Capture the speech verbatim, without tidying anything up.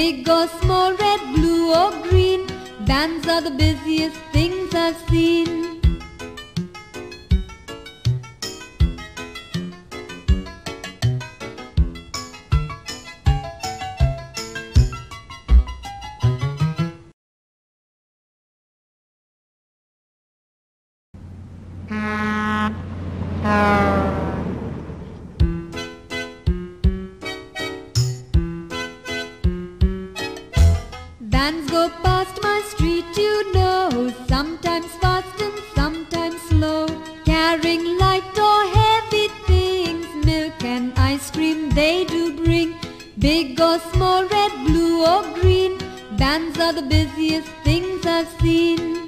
Big or small, red, blue or green, bands are the busiest things I've seen. Bands go past my street, you know, sometimes fast and sometimes slow, carrying light or heavy things, milk and ice cream they do bring. Big or small, red, blue or green, bands are the busiest things I've seen.